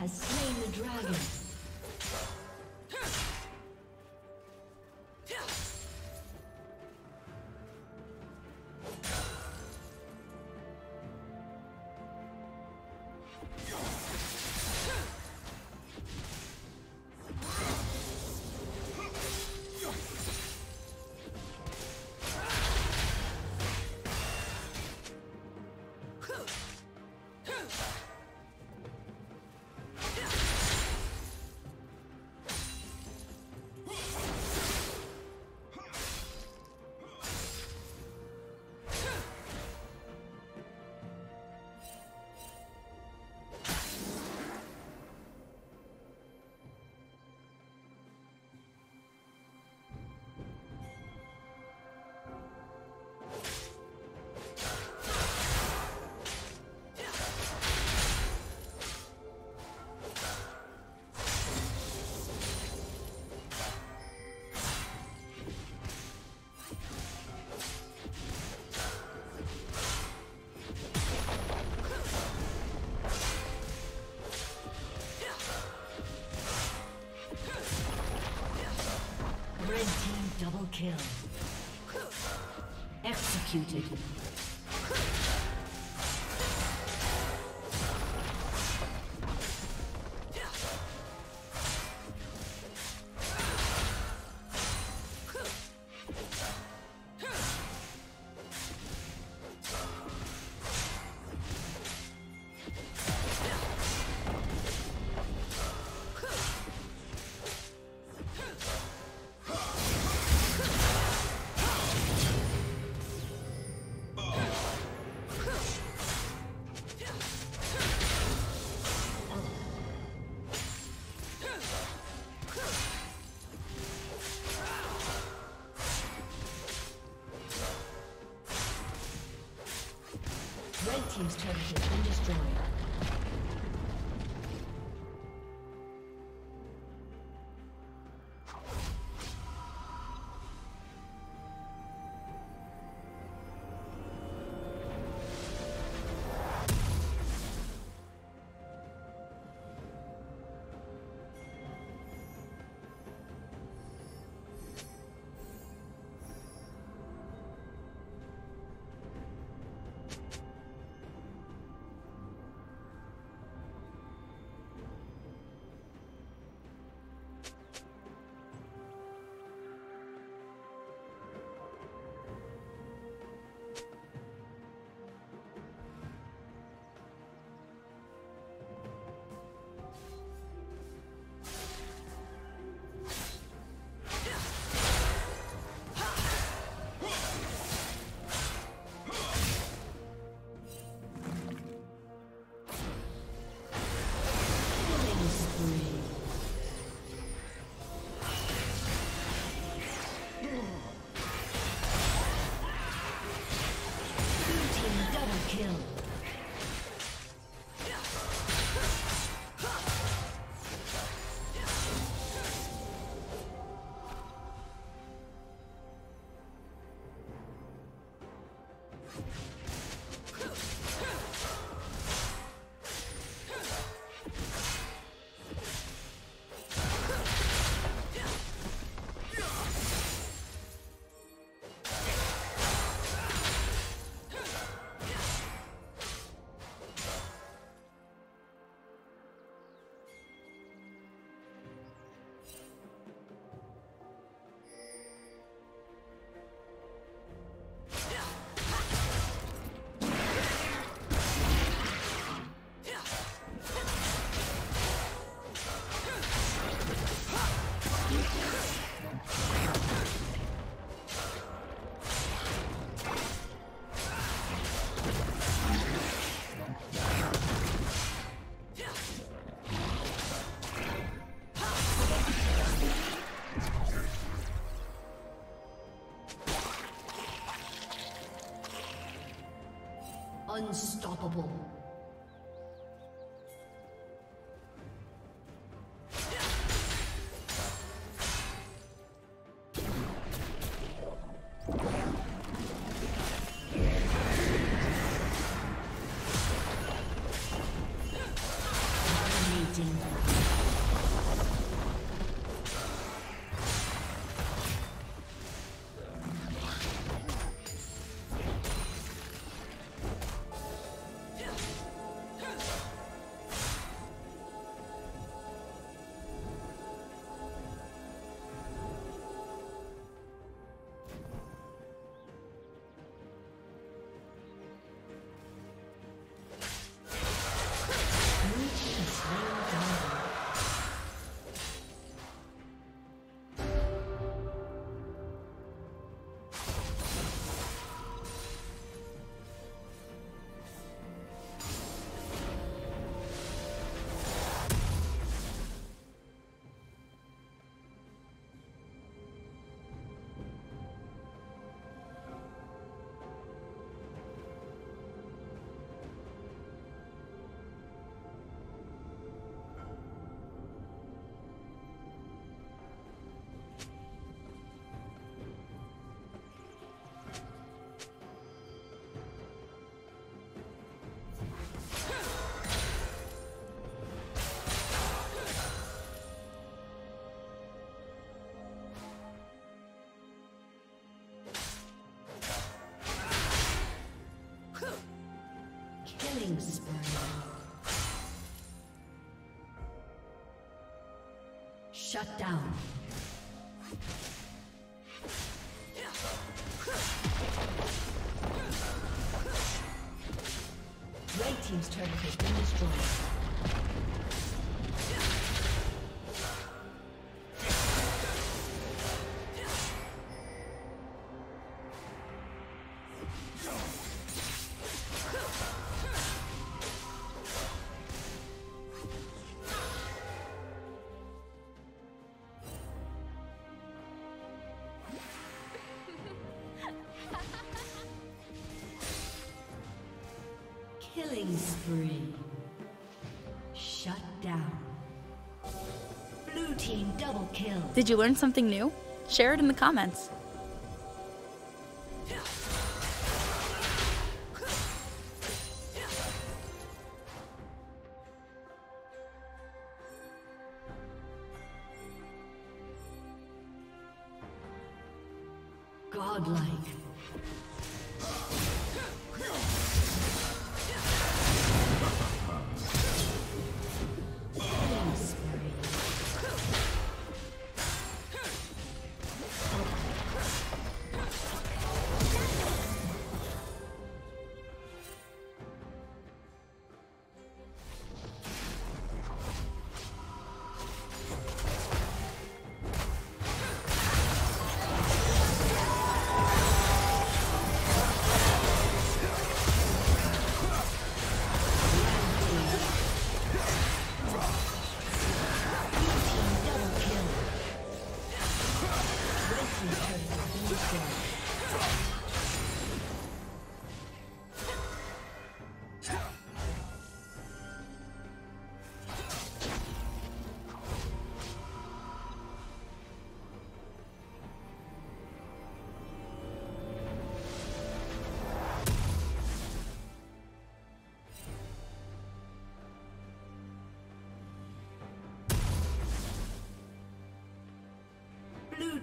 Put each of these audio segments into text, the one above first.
Has slain the dragon. Red team double kill. Executed. Red team's turret has been destroyed. Unstoppable. Shut down. Red team's turret has been destroyed. Killing spree. Shut down. Blue team double kill. Did you learn something new? Share it in the comments. Godlike. Blue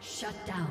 Shut down.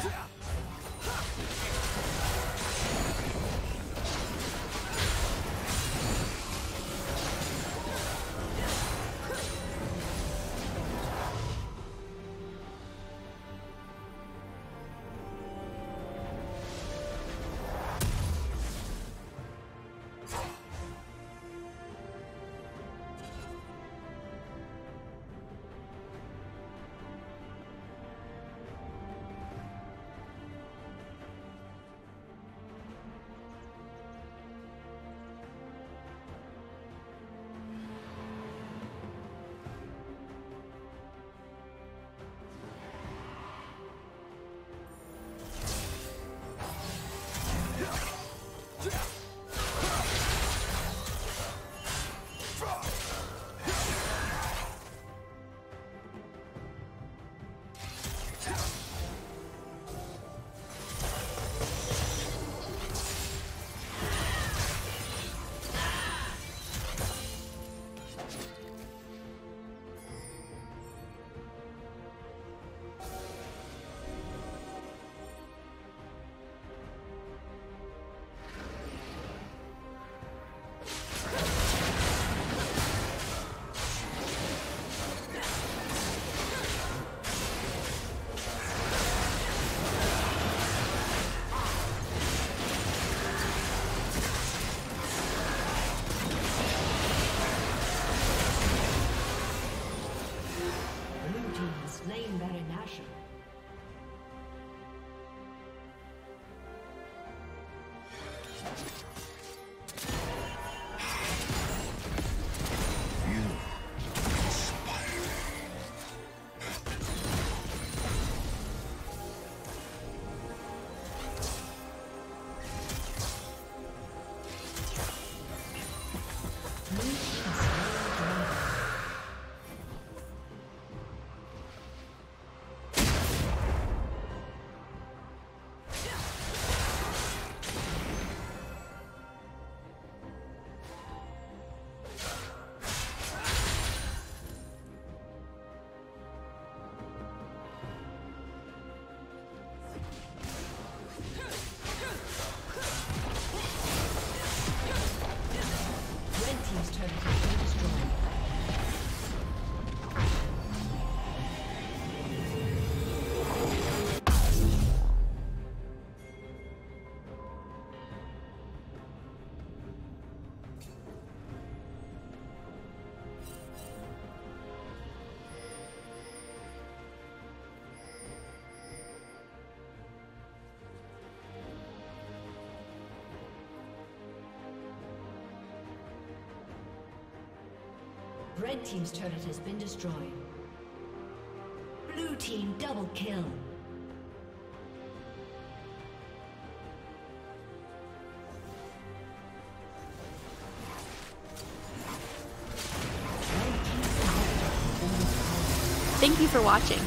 Yeah. Red team's turret has been destroyed. Blue team double kill. Thank you for watching.